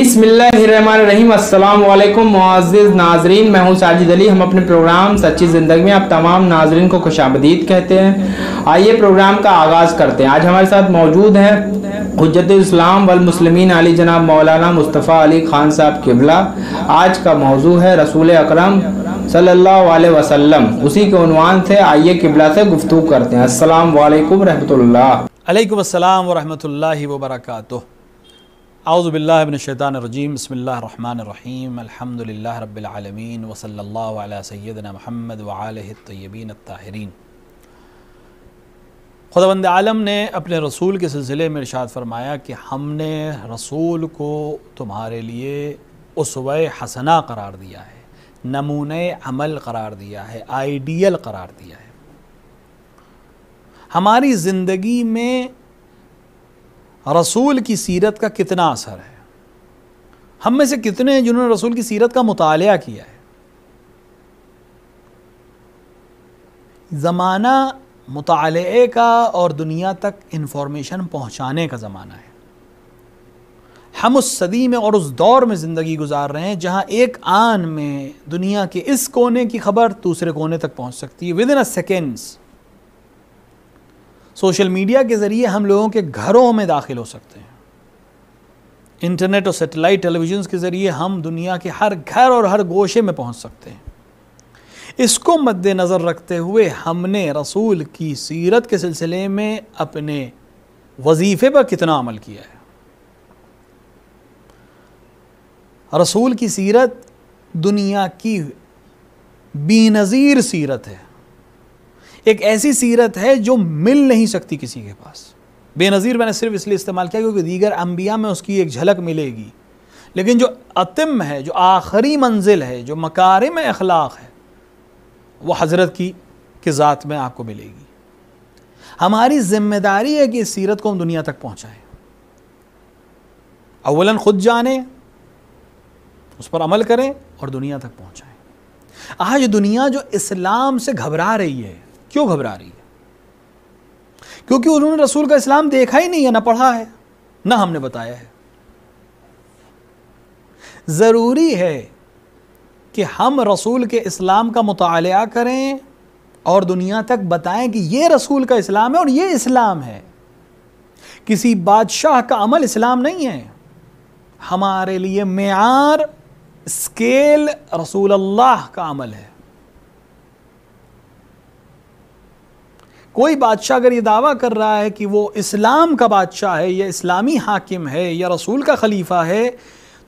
बिस्मिल्लाहिर्रहमानिर्रहीम। अस्सलाम वालेकुम मुअज़्ज़िज़ नाज़रीन, मैं हूँ साजिद अली। हम अपने प्रोग्राम सच्ची जिंदगी में आप तमाम नाज़रीन को खुशामदीद कहते हैं। आइए प्रोग्राम का आगाज़ करते हैं। आज हमारे साथ मौजूद हैं हुज्जतुल इस्लाम वल मुस्लिमीन आली जनाब मौलाना मुस्तफ़ा अली खान साहब किबला। आज का मौजू है रसूल अकरम सल्लल्लाहु अलैहि वसल्लम, उसी के उन्वान से। आइए किबला से गुफ्तगू करते हैं। अस्सलाम वालेकुम रहमतुल्लाह। अलैकुम अस्सलाम व रहमतुल्लाहि व बरकातुहू। औज़ु बिल्लाहि मिनश शैतानिर रजीम, बिस्मिल्लाहिर रहमानिर रहीम, अल्हम्दुलिल्लाहि रब्बिल आलमीन व सल्लल्लाहु अला सय्यिदिना मुहम्मद व आलिहि अत-तय्यिबीन अत-ताहिरीन। खुदावंद आलम ने अपने रसूल के सिलसिले में इरशाद फरमाया कि हमने रसूल को तुम्हारे लिए उसवे हसना करार दिया है, नमूने अमल करार दिया है, आइडियल करार दिया है। हमारी ज़िंदगी में रसूल की सीरत का कितना असर है? हम में से कितने हैं जिन्होंने रसूल की सीरत का मुतालिया किया है? ज़माना मुतालिए का और दुनिया तक इन्फॉर्मेशन पहुँचाने का ज़माना है। हम उस सदी में और उस दौर में ज़िंदगी गुजार रहे हैं जहाँ एक आन में दुनिया के इस कोने की खबर दूसरे कोने तक पहुँच सकती है, within a seconds. Social media के ज़रिए हम लोगों के घरों में दाखिल हो सकते हैं। इंटरनेट और सैटेलाइट टेलीविजन के ज़रिए हम दुनिया के हर घर और हर गोशे में पहुंच सकते हैं। इसको मद्देनज़र रखते हुए हमने रसूल की सीरत के सिलसिले में अपने वजीफ़े पर कितना अमल किया है? रसूल की सीरत दुनिया की बेनज़ीर सीरत है, एक ऐसी सीरत है जो मिल नहीं सकती किसी के पास। बेनज़ीर मैंने सिर्फ इसलिए इस्तेमाल किया क्योंकि दीगर अम्बिया में उसकी एक झलक मिलेगी, लेकिन जो अतिम है, जो आखिरी मंजिल है, जो मकारिम अखलाक है, वो हज़रत की ज़ात में आपको मिलेगी। हमारी जिम्मेदारी है कि इस सीरत को हम दुनिया तक पहुँचाएँ। अवलन ख़ुद जाने, उस पर अमल करें और दुनिया तक पहुँचाएँ। आज दुनिया जो इस्लाम से घबरा रही है, क्यों घबरा रही है? क्योंकि उन्होंने रसूल का इस्लाम देखा ही नहीं है, ना पढ़ा है, ना हमने बताया है। ज़रूरी है कि हम रसूल के इस्लाम का मुतालिया करें और दुनिया तक बताएं कि ये रसूल का इस्लाम है और ये इस्लाम है। किसी बादशाह का अमल इस्लाम नहीं है। हमारे लिए मेयार स्केल रसूल अल्लाह का अमल है। कोई बादशाह अगर ये दावा कर रहा है कि वो इस्लाम का बादशाह है या इस्लामी हाकिम है या रसूल का खलीफा है,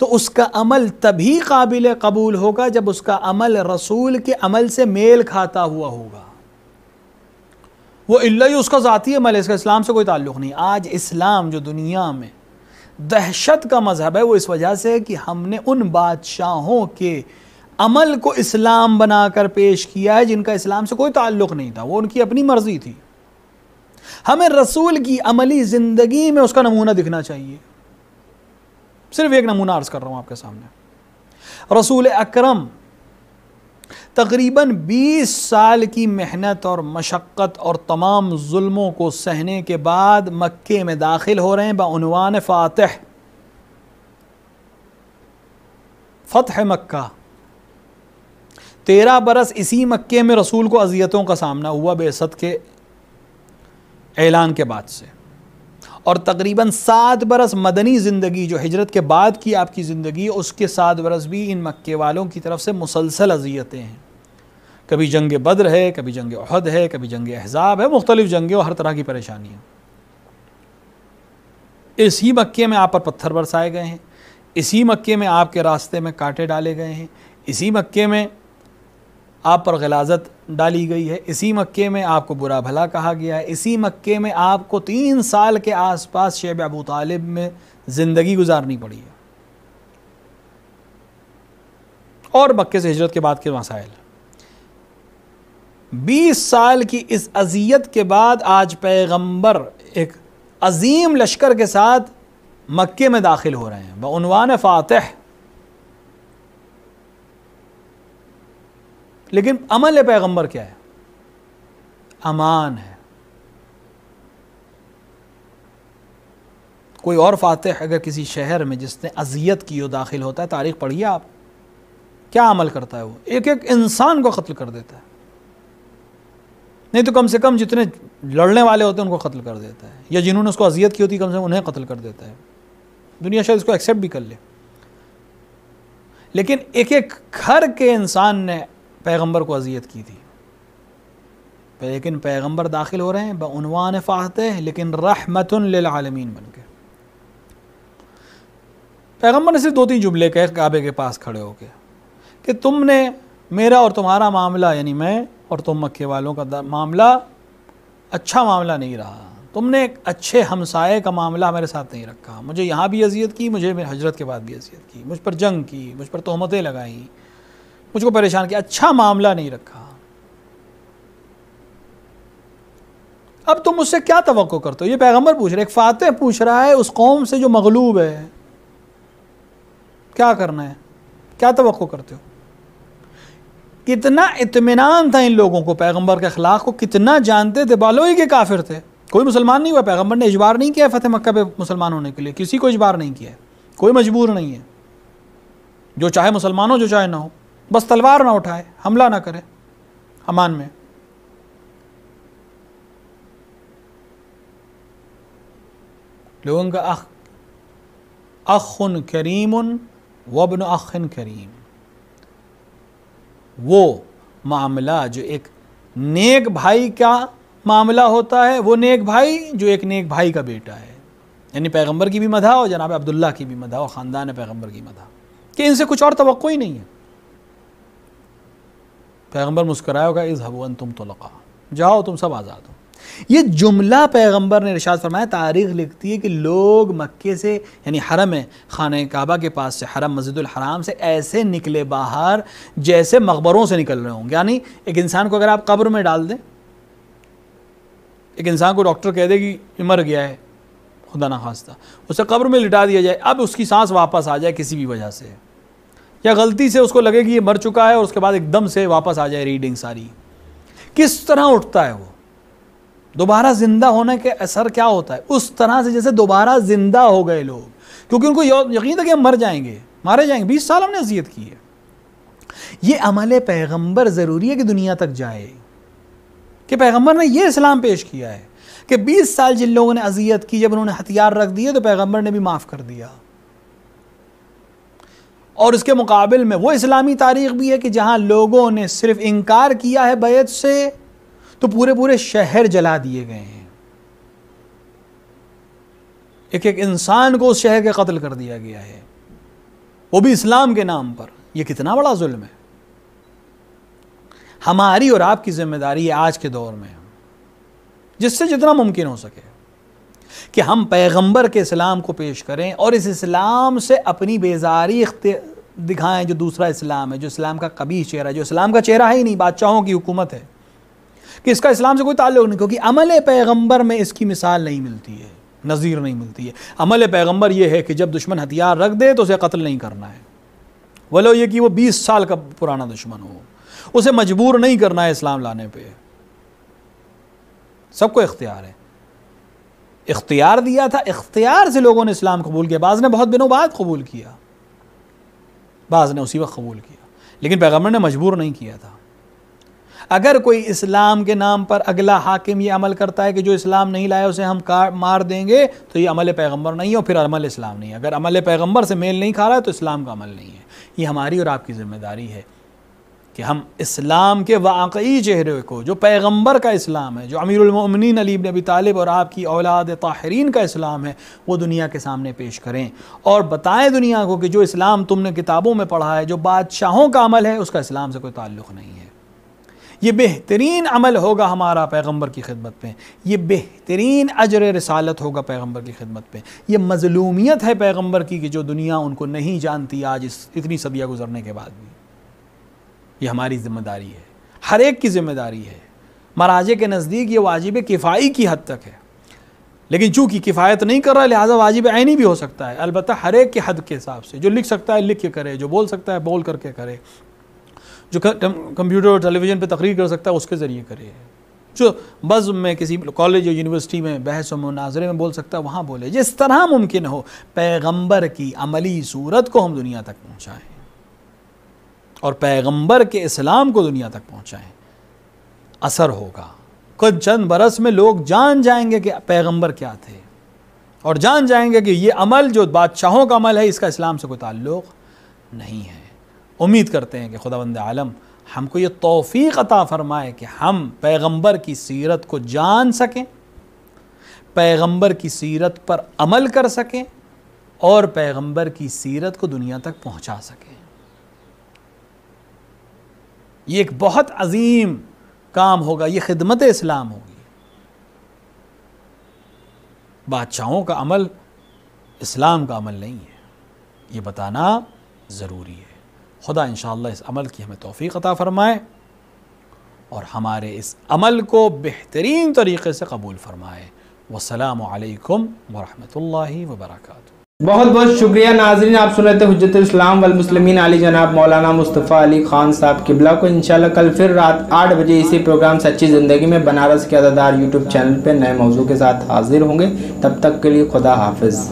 तो उसका अमल तभी काबिल कबूल होगा जब उसका अमल रसूल के अमल से मेल खाता हुआ होगा। वो इल्ला ही उसका ज़ाती अमल है, इसका इस्लाम से कोई ताल्लुक़ नहीं। आज इस्लाम जो दुनिया में दहशत का मज़हब है, वो इस वजह से है कि हमने उन बादशाहों के अमल को इस्लाम बनाकर पेश किया है जिनका इस्लाम से कोई ताल्लुक़ नहीं था, वो उनकी अपनी मर्ज़ी थी। हमें रसूल की अमली ज़िंदगी में उसका नमूना दिखना चाहिए। सिर्फ एक नमूना अर्ज़ कर रहा हूँ आपके सामने। रसूल अकरम तकरीबन 20 साल की मेहनत और मशक्क़त और तमाम जुल्मों को सहने के बाद मक्के में दाखिल हो रहे हैं बाउनवान फ़ातिह, फ़तह मक्का। 13 बरस इसी मक्के में रसूल को अजियतों का सामना हुआ बेसत के ऐलान के बाद से, और तकरीबन 7 बरस मदनी ज़िंदगी जो हिजरत के बाद की आपकी ज़िंदगी, उसके 7 बरस भी इन मक्के वालों की तरफ से मुसलसल अजियतें हैं। कभी जंग बद्र है, कभी जंग उहद है, कभी जंग अहज़ाब है, मुख्तलिफ़ जंगें और हर तरह की परेशानियाँ। इसी मक्के में आप पर पत्थर बरसाए गए हैं, इसी मक्के में आपके रास्ते में कांटे डाले गए हैं, इसी मक्के में आप पर ग़िलाज़त डाली गई है, इसी मक्के में आपको बुरा भला कहा गया है, इसी मक्के में आपको 3 साल के आसपास शेब अबू तालिब में ज़िंदगी गुजारनी पड़ी है, और मक्के से हिजरत के बाद के मसाइल। 20 साल की इस अज़ियत के बाद आज पैगंबर एक अज़ीम लश्कर के साथ मक्के में दाखिल हो रहे हैं बउनवान फ़ातिह, लेकिन अमल पैगंबर क्या है? अमान है। कोई और फातिह अगर किसी शहर में जिसने अजियत की हो दाखिल होता है, तारीख़ पढ़िए आप, क्या अमल करता है वो, एक एक इंसान को कत्ल कर देता है, नहीं तो कम से कम जितने लड़ने वाले होते हैं उनको कत्ल कर देता है, या जिन्होंने उसको अजियत की होती कम से कम उन्हें कत्ल कर देता है। दुनिया शायद इसको एक्सेप्ट भी कर ले, लेकिन एक एक घर के इंसान ने पैगंबर को अजियत की थी। लेकिन पैगंबर दाखिल हो रहे हैं बउनवान फातिह, लेकिन रहमतुन लिल आलमीन बन के। पैगंबर ने सिर्फ 2-3 जुमले कहे काबे के पास खड़े होके कि तुमने मेरा और तुम्हारा मामला, यानी मैं और तुम मक्के वालों का मामला अच्छा मामला नहीं रहा, तुमने एक अच्छे हमसाए का मामला मेरे साथ नहीं रखा, मुझे यहाँ भी अजियत की, मुझे मेरे हजरत के बाद भी अजियत की, मुझ पर जंग की, मुझ पर तोहमतें लगाई, मुझको परेशान किया, अच्छा मामला नहीं रखा। अब तुम उससे क्या तवक्को करते हो? ये पैगंबर पूछ रहे, एक फातिह पूछ रहा है उस कौम से जो मगलूब है, क्या करना है, क्या तवक्को करते हो? कितना इत्मीनान था इन लोगों को पैगंबर के अखलाक को, कितना जानते थे, बालोई के काफिर थे, कोई मुसलमान नहीं हुआ। पैगंबर ने इजबार नहीं किया फतेह मक्का पे मुसलमान होने के लिए, किसी को इजबार नहीं किया, कोई मजबूर नहीं है, जो चाहे मुसलमान हो जो चाहे ना हो, बस तलवार ना उठाए, हमला ना करे, अमान में। लोगों का अखुन करीमुन वब्न अखिन करीम, वो मामला जो एक नेक भाई का मामला होता है, वो नेक भाई जो एक नेक भाई का बेटा है, यानी पैगंबर की भी मदा और जनाब अब्दुल्ला की भी मदा और ख़ानदान पैगंबर की मदा, कि इनसे कुछ और तवक्को ही नहीं है। पैगंबर मुस्कराया होगा, इज़हबू अंतुम तुलक़ा, जाओ तुम सब आज़ाद हो। ये जुमला पैगंबर ने इरशाद फरमाया। तारीख़ लिखती है कि लोग मक्के से, यानी हरम है खाने काबा के पास से, हरम मस्जिदुल हराम से ऐसे निकले बाहर जैसे मकबरों से निकल रहे होंगे। यानी एक इंसान को अगर आप कब्र में डाल दें, एक इंसान को डॉक्टर कह दे कि मर गया है, खुदा ना खास्ता उसे कब्र में लिटा दिया जाए, अब उसकी सांस वापस आ जाए किसी भी वजह से, या गलती से उसको लगे कि ये मर चुका है और उसके बाद एकदम से वापस आ जाए रीडिंग सारी, किस तरह उठता है वो, दोबारा ज़िंदा होने के असर क्या होता है, उस तरह से जैसे दोबारा ज़िंदा हो गए लोग, क्योंकि उनको यकीन था कि हम मर जाएंगे, मारे जाएंगे, 20 साल हमने अज़ियत की है। ये अमल पैगंबर ज़रूरी है कि दुनिया तक जाए, कि पैगंबर ने ये इस्लाम पेश किया है कि 20 साल जिन लोगों ने अज़ियत की, जब उन्होंने हथियार रख दिए तो पैगंबर ने भी माफ़ कर दिया। और उसके मुकाबले में वो इस्लामी तारीख़ भी है कि जहाँ लोगों ने सिर्फ इनकार किया है बैत से, तो पूरे पूरे शहर जला दिए गए हैं, एक एक इंसान को उस शहर के कत्ल कर दिया गया है, वो भी इस्लाम के नाम पर। यह कितना बड़ा जुल्म है। हमारी और आपकी जिम्मेदारी है आज के दौर में, जिससे जितना मुमकिन हो सके कि हम पैगंबर के इस्लाम को पेश करें और इस इस्लाम से अपनी बेजारी दिखाएं, जो दूसरा इस्लाम है, जो इस्लाम का कभी चेहरा है, जो इस्लाम का चेहरा है ही नहीं, बादशाहों की हुकूमत है कि इसका इस्लाम से कोई ताल्लुक नहीं, क्योंकि अमल पैगंबर में इसकी मिसाल नहीं मिलती है, नज़ीर नहीं मिलती है। अमल पैगंबर यह है कि जब दुश्मन हथियार रख दे तो उसे कत्ल नहीं करना है, वलो ये कि वो 20 साल का पुराना दुश्मन हो, उसे मजबूर नहीं करना है इस्लाम लाने पे। सबको इख्तियार है, इख्तियार दिया था, इख्तियार से लोगों ने इस्लाम कबूल किया, बाज़ ने बहुत दिनों बाद कबूल किया, बाज़ ने उसी वक्त कबूल किया, लेकिन पैगंबर ने मजबूर नहीं किया था। अगर कोई इस्लाम के नाम पर अगला हाकिम ये अमल करता है कि जो इस्लाम नहीं लाया उसे हम मार देंगे, तो ये अमल पैगंबर नहीं है और फिर अमल इस्लाम नहीं है। अगर अमल पैगंबर से मेल नहीं खा रहा है तो इस्लाम का अमल नहीं है। ये हमारी और आपकी ज़िम्मेदारी है कि हम इस्लाम के वाकई चेहरे को, जो पैगंबर का इस्लाम है, जो अमीरुल मोमिनीन अली इब्न अबी तालिब और आपकी औलाद ताहरीन का इस्लाम है, वो दुनिया के सामने पेश करें और बताएं दुनिया को कि जो इस्लाम तुमने किताबों में पढ़ा है, जो बादशाहों का अमल है, उसका इस्लाम से कोई ताल्लुक़ नहीं है। ये बेहतरीन अमल होगा हमारा पैगंबर की खिदमत पे, ये बेहतरीन अजर रसालत होगा पैगंबर की खिदमत पे, ये मजलूमियत है पैगंबर की कि जो दुनिया उनको नहीं जानती आज इस इतनी सदियाँ गुजरने के बाद भी। ये हमारी ज़िम्मेदारी है, हर एक की ज़िम्मेदारी है। मराजे के नज़दीक ये वाजिब किफ़ाई की हद तक है, लेकिन चूँकि किफ़ायत नहीं कर रहा लिहाजा वाजिब आइनी भी हो सकता है, अलबत्ता हर एक के हद के हिसाब से। जो लिख सकता है लिख के करे, जो बोल सकता है बोल करके करे, जो कंप्यूटर और टेलीविज़न पे तकरीर कर सकता है उसके ज़रिए करे, जो बज़्म में किसी कॉलेज या यूनिवर्सिटी में बहस और मुनाजरे में बोल सकता है वहाँ बोले, जिस तरह मुमकिन हो पैगंबर की अमली सूरत को हम दुनिया तक पहुँचाएँ और पैगंबर के इस्लाम को दुनिया तक पहुँचाएँ। असर होगा, कुछ चंद बरस में लोग जान जाएंगे कि पैगंबर क्या थे और जान जाएंगे कि ये अमल जो बादशाहों का अमल है इसका इस्लाम से कोई ताल्लुक़ नहीं है। उम्मीद करते हैं कि खुदावंद आलम हमको ये तौफीक अता फ़रमाए कि हम पैगंबर की सीरत को जान सकें, पैगंबर की सीरत पर अमल कर सकें और पैगंबर की सीरत को दुनिया तक पहुंचा सकें। ये एक बहुत अजीम काम होगा, ये खिदमत इस्लाम होगी। बादशाहों का अमल इस्लाम का अमल नहीं है, ये बताना ज़रूरी है। खुदा इंशाअल्लाह इस अमल की हमें तौफीक अता फ़रमाए और हमारे इस अमल को बेहतरीन तरीक़े से कबूल फ़रमाए। वस्सलामु अलैकुम वरहमतुल्लाहि वबरकातुहू। बहुत बहुत शुक्रिया नाज़रीन, आप सुन रहे थे हुज्जतुल इस्लाम वल मुस्लिमीन आली जनाब मौलाना मुस्तफ़ा अली खान साहब किबला को। इंशाल्लाह कल फिर रात 8 बजे इसी प्रोग्राम सच्ची ज़िंदगी में बनारस के अज़ादार यूट्यूब चैनल पर नए मौजू के साथ हाजिर होंगे। तब तक के लिए खुदा हाफिज़।